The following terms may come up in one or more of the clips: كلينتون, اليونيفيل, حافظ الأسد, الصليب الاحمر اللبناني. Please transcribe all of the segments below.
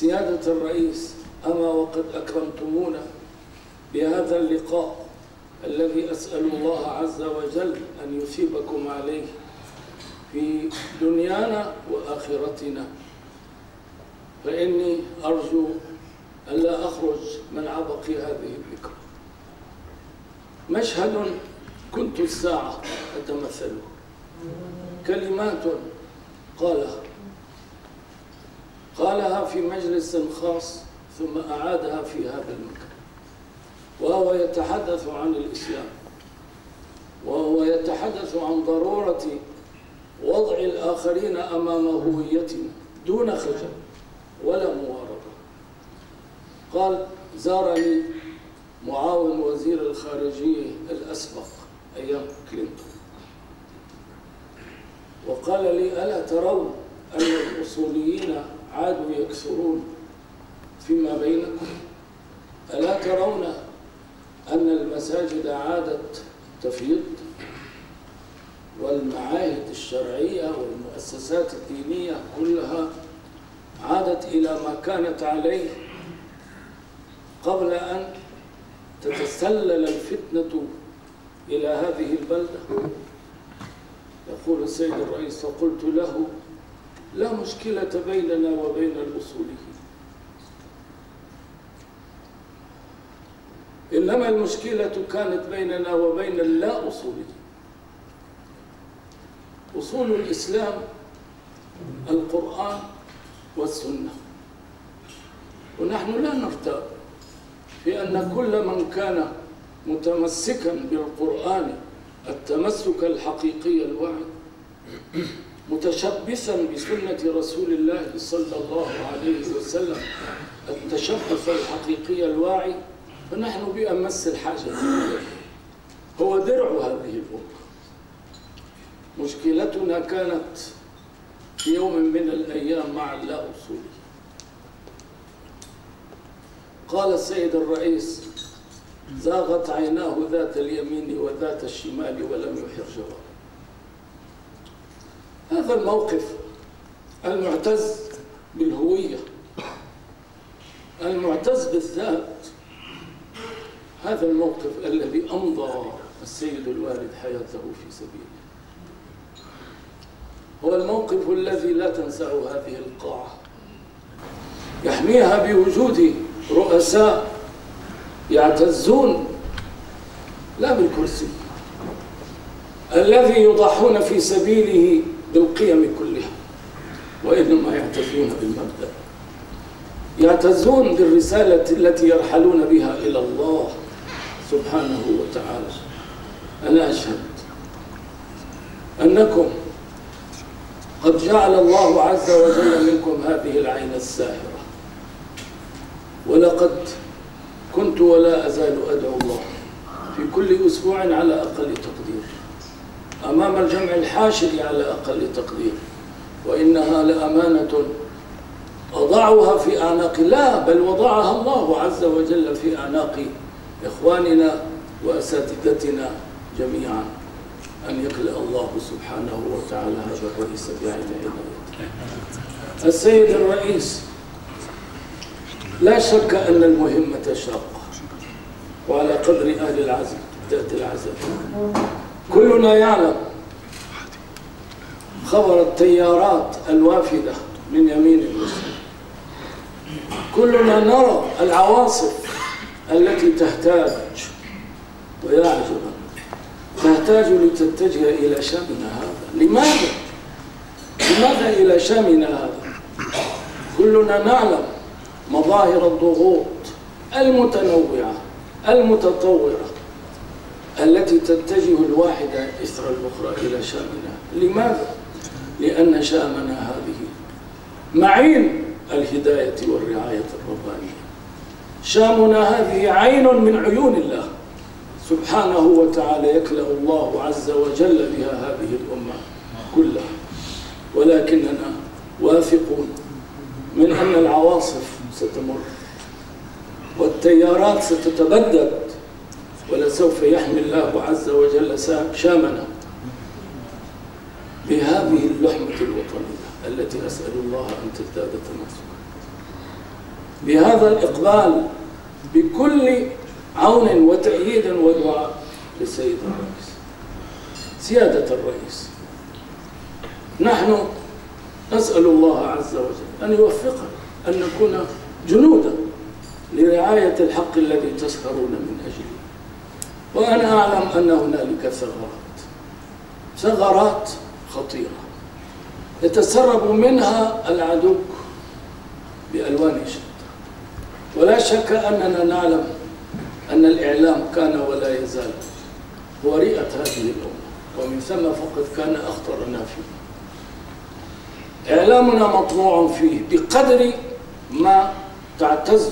سيادة الرئيس، أما وقد أكرمتمونا بهذا اللقاء الذي أسأل الله عز وجل أن يثيبكم عليه في دنيانا وآخرتنا، فإني أرجو ألا أخرج من عبق هذه الفكرة. مشهد كنت الساعة أتمثله، كلمات قالها في مجلس خاص ثم أعادها في هذا المكان، وهو يتحدث عن الإسلام، وهو يتحدث عن ضرورة وضع الآخرين أمام هويتنا دون خجل ولا مواربة. قال: زارني معاون وزير الخارجية الأسبق أيام كلينتون وقال لي: ألا ترون أن الأصوليين عادوا يكثرون فيما بينكم؟ ألا ترون أن المساجد عادت تفيض والمعاهد الشرعية والمؤسسات الدينية كلها عادت إلى ما كانت عليه قبل أن تتسلل الفتنة إلى هذه البلدة؟ يقول السيد الرئيس: فقلت له: لا مشكلة بيننا وبين الأصوليين، إنما المشكلة كانت بيننا وبين اللا أصوليين. أصول الإسلام القرآن والسنة، ونحن لا نرتاب في أن كل من كان متمسكا بالقرآن التمسك الحقيقي الواعي، متشبثا بسنة رسول الله صلى الله عليه وسلم التشبث الحقيقي الواعي، فنحن بأمس الحاجة. هو درع هذه الأمة. مشكلتنا كانت في يوم من الأيام مع اللا أصولي. قال السيد الرئيس: زاغت عيناه ذات اليمين وذات الشمال ولم يحر جواره. هذا الموقف المعتز بالهوية، المعتز بالذات، هذا الموقف الذي أمضى السيد الوالد حياته في سبيله، هو الموقف الذي لا تنساه هذه القاعة، يحميها بوجود رؤساء يعتزون لا بالكرسي، الذي يضحون في سبيله بالقيم كلها، وإنما يعتزون بالمبدأ، يعتزون بالرسالة التي يرحلون بها إلى الله سبحانه وتعالى. أنا أشهد أنكم قد جعل الله عز وجل منكم هذه العين الساحرة، ولقد كنت ولا أزال أدعو الله في كل أسبوع على أقل تقدير أمام الجمع الحاشد على أقل تقدير، وإنها لأمانة أضعها في أعناق، لا بل وضعها الله عز وجل في أعناق إخواننا وأساتذتنا جميعا، أن يكلأ الله سبحانه وتعالى هذا الرئيس بعين عنايته. السيد الرئيس، لا شك أن المهمة شاقة، وعلى قدر أهل العزم تأتي العزم. كلنا يعلم خبر التيارات الوافدة من يمين المسلم، كلنا نرى العواصف التي تحتاج لتتجه إلى شامنا هذا. لماذا إلى شامنا هذا؟ كلنا نعلم مظاهر الضغوط المتنوعة المتطورة التي تتجه الواحدة إثر الأخرى إلى شامنا. لماذا؟ لأن شامنا هذه معين الهداية والرعاية الربانية، شامنا هذه عين من عيون الله سبحانه وتعالى، يكلأ الله عز وجل بها هذه الأمة كلها، ولكننا واثقون من أن العواصف ستمر والتيارات ستتبدد، ولسوف يحمي الله عز وجل شامنا بهذه اللحمة الوطنية التي أسأل الله أن تزداد تماسكا. بهذا الإقبال بكل عون وتأييد ودعاء للسيد الرئيس. سيادة الرئيس، نحن نسأل الله عز وجل أن يوفقنا أن نكون جنودا لرعاية الحق الذي تسخرون من أجله، وأنا أعلم أن هنالك ثغرات خطيرة يتسرب منها العدو بألوان شتى، ولا شك أننا نعلم أن الإعلام كان ولا يزال هو رئة هذه الأمة، ومن ثم فقد كان أخطرنا فيه. إعلامنا مطموع فيه بقدر ما تعتز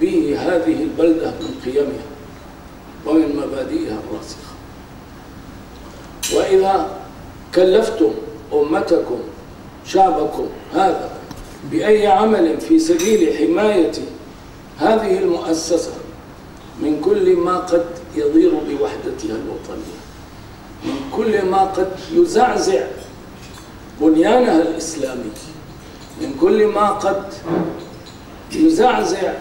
به هذه البلدة من قيمها ومن مبادئها الراسخة. وإذا كلفتم أمتكم شعبكم هذا بأي عمل في سبيل حماية هذه المؤسسة من كل ما قد يضير بوحدتها الوطنية، من كل ما قد يزعزع بنيانها الإسلامي، من كل ما قد يزعزع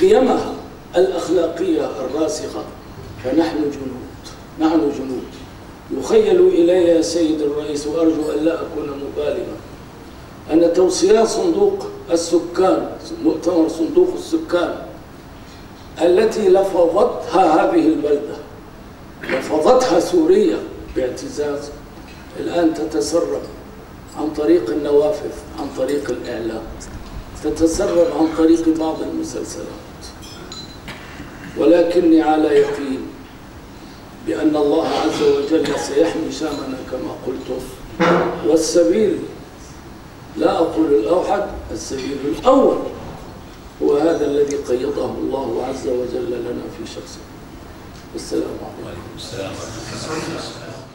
قيمها الأخلاقية الراسخة، فنحن جنود، نحن جنود. يخيل إلي يا سيد الرئيس، وأرجو أن لا أكون مبالغا، أن توصيات صندوق السكان، مؤتمر صندوق السكان التي لفظتها هذه البلدة، لفظتها سوريا باعتزاز، الآن تتسرب عن طريق النوافذ، عن طريق الإعلام، تتسرب عن طريق بعض المسلسلات. ولكني على يقين بأن الله عز وجل سيحمي شامنا كما قلتم، والسبيل لا أقول الأوحد، السبيل الأول هو هذا الذي قيضه الله عز وجل لنا في شخصه. والسلام عليكم.